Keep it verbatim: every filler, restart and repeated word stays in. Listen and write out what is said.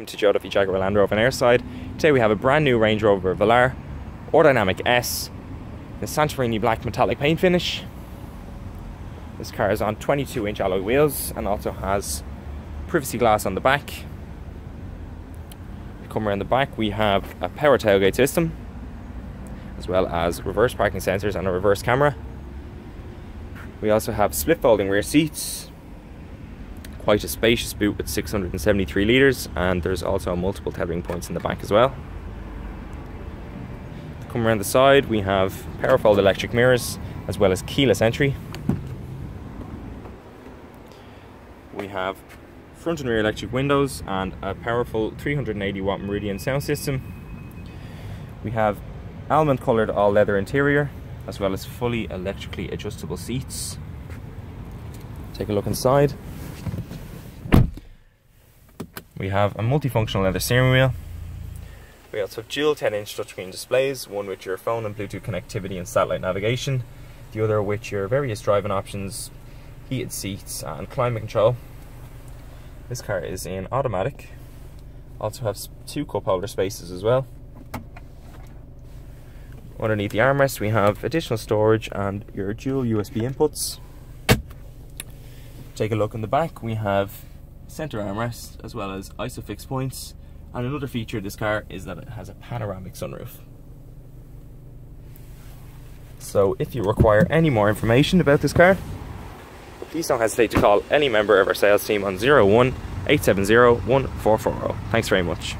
Welcome to Geoffrey Jaguar Land Rover and Airside. Today we have a brand new Range Rover Velar or Dynamic S, the Santorini black metallic paint finish. This car is on twenty-two inch alloy wheels and also has privacy glass on the back. Come around the back, we have a power tailgate system as well as reverse parking sensors and a reverse camera. We also have split folding rear seats. Quite a spacious boot with six hundred seventy-three litres, and there's also multiple tethering points in the back as well. Come around the side, we have powerfold electric mirrors as well as keyless entry. We have front and rear electric windows and a powerful three hundred eighty watt Meridian sound system. We have almond coloured all leather interior as well as fully electrically adjustable seats. Take a look inside. We have a multifunctional leather steering wheel. We also have dual ten inch touchscreen displays, one with your phone and Bluetooth connectivity and satellite navigation, the other with your various driving options, heated seats and climate control. This car is in automatic. Also has two cup holder spaces as well. Underneath the armrest we have additional storage and your dual U S B inputs. Take a look in the back, we have center armrest as well as isofix points, and another feature of this car is that it has a panoramic sunroof. So if you require any more information about this car, please don't hesitate to call any member of our sales team on zero one, eight seven zero, one four four zero. Thanks very much.